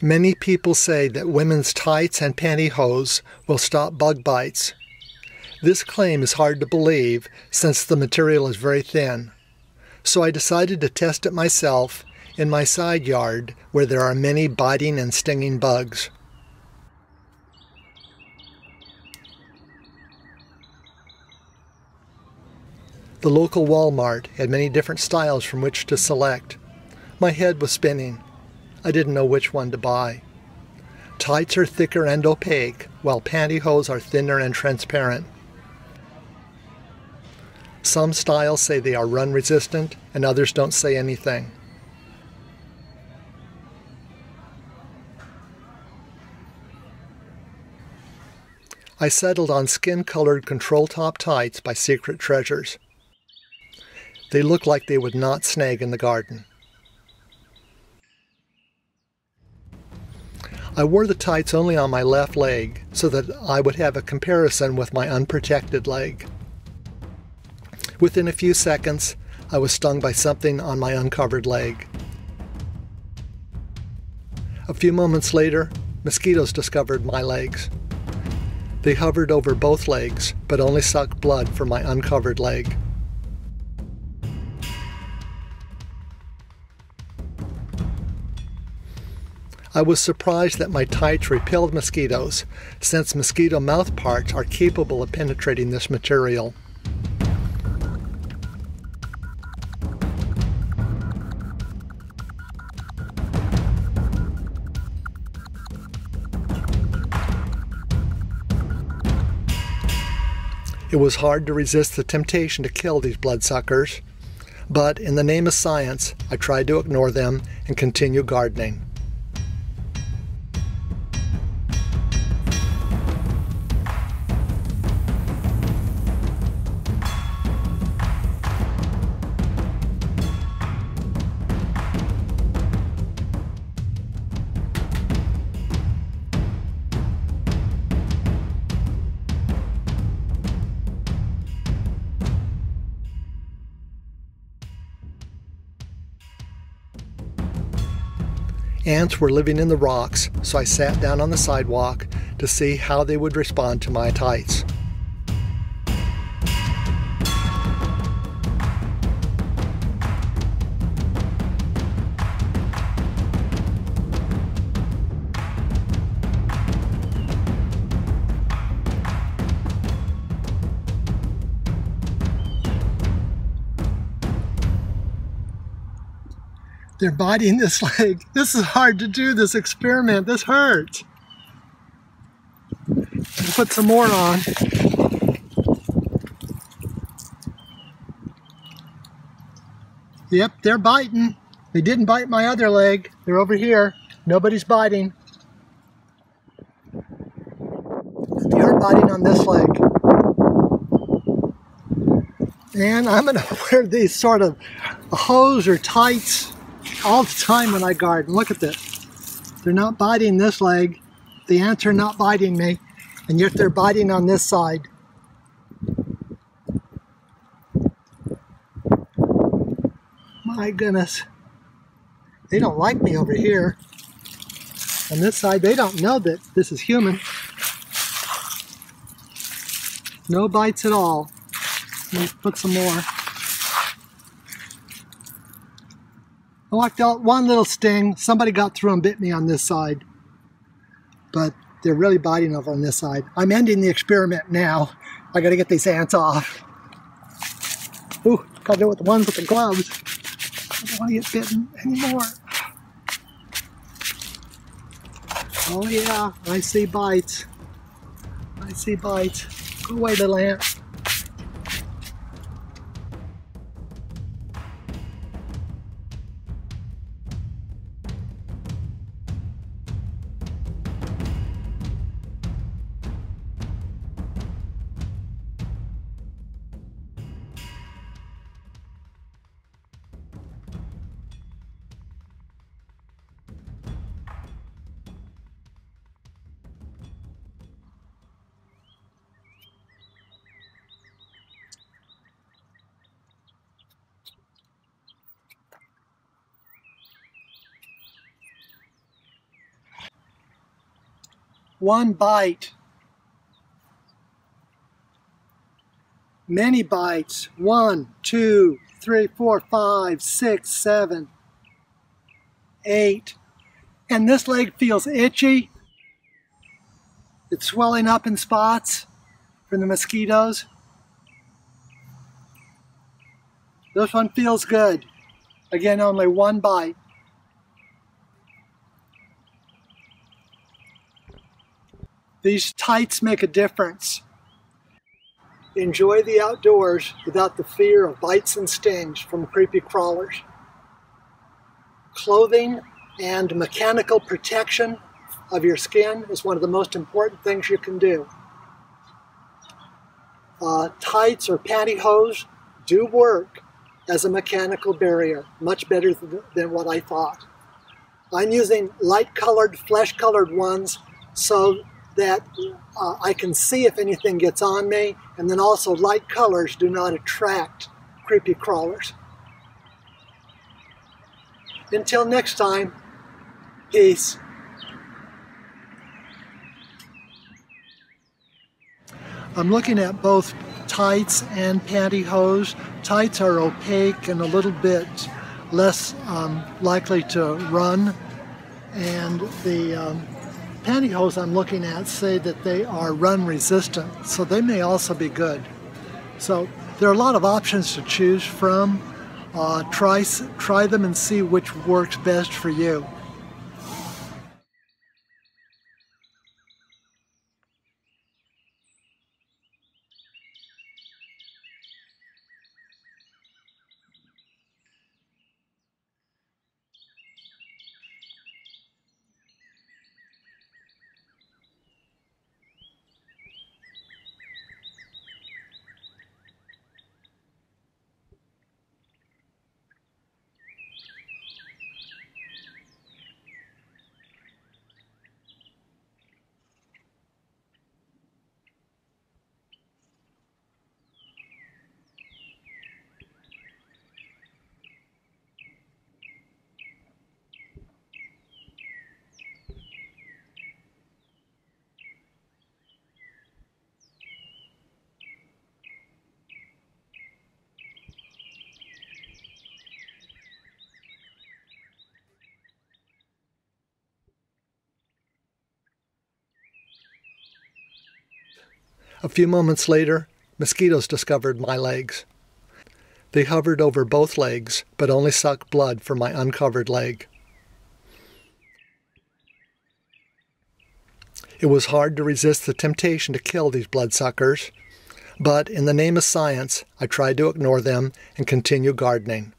Many people say that women's tights and pantyhose will stop bug bites. This claim is hard to believe since the material is very thin. So I decided to test it myself in my side yard where there are many biting and stinging bugs. The local Walmart had many different styles from which to select. My head was spinning. I didn't know which one to buy. Tights are thicker and opaque, while pantyhose are thinner and transparent. Some styles say they are run resistant, and others don't say anything. I settled on skin-colored control top tights by Secret Treasures. They look like they would not snag in the garden. I wore the tights only on my left leg so that I would have a comparison with my unprotected leg. Within a few seconds, I was stung by something on my uncovered leg. A few moments later, mosquitoes discovered my legs. They hovered over both legs, but only sucked blood from my uncovered leg. I was surprised that my tights repelled mosquitoes, since mosquito mouth parts are capable of penetrating this material. It was hard to resist the temptation to kill these bloodsuckers, but in the name of science, I tried to ignore them and continue gardening. Ants were living in the rocks, so I sat down on the sidewalk to see how they would respond to my tights. They're biting this leg. This is hard to do, this experiment. This hurts. I'll put some more on. Yep, they're biting. They didn't bite my other leg. They're over here. Nobody's biting. They are biting on this leg. And I'm gonna wear these sort of hose or tights all the time when I garden. Look at this. They're not biting this leg. The ants are not biting me, and yet they're biting on this side. My goodness. They don't like me over here. On this side, they don't know that this is human. No bites at all. Let me put some more. I walked out one little sting. Somebody got through and bit me on this side. But they're really biting over on this side. I'm ending the experiment now. I gotta get these ants off. Ooh, gotta do it with the ones with the gloves. I don't wanna get bitten anymore. Oh yeah, I see bites. I see bites. Go away, little ant. One bite. Many bites. 1, 2, 3, 4, 5, 6, 7, 8. And this leg feels itchy. It's swelling up in spots from the mosquitoes. This one feels good. Again, only one bite. These tights make a difference. Enjoy the outdoors without the fear of bites and stings from creepy crawlers. Clothing and mechanical protection of your skin is one of the most important things you can do. Tights or pantyhose do work as a mechanical barrier, much better than what I thought. I'm using light-colored, flesh-colored ones so that I can see if anything gets on me, and then also light colors do not attract creepy crawlers. Until next time, peace. I'm looking at both tights and pantyhose. Tights are opaque and a little bit less likely to run, and the pantyhose I'm looking at say that they are run resistant, so they may also be good. So there are a lot of options to choose from. Try them and see which works best for you. A few moments later, mosquitoes discovered my legs. They hovered over both legs, but only sucked blood from my uncovered leg. It was hard to resist the temptation to kill these bloodsuckers, but in the name of science, I tried to ignore them and continue gardening.